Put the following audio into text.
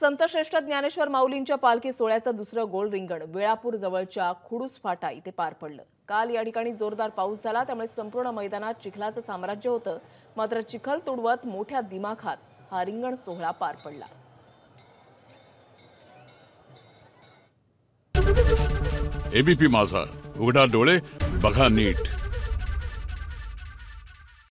संत श्रेष्ठ ज्ञानेश्वर माऊलींच्या पालखी सोहळ्याचा दुसरा गोल रिंगण वेळापूर जवळच्या खुडूस फाटा इथे पार पडलं। काल या ठिकाणी जोरदार पाऊस झाला, त्यामुळे संपूर्ण मैदानात चिखलाचं साम्राज्य होतं। मात्र चिखल तुडवत मोठ्या दिमाखात हा रिंगण सोहळा पार पडला। एबीपी माझा, उघडा डोळे बघा नीट।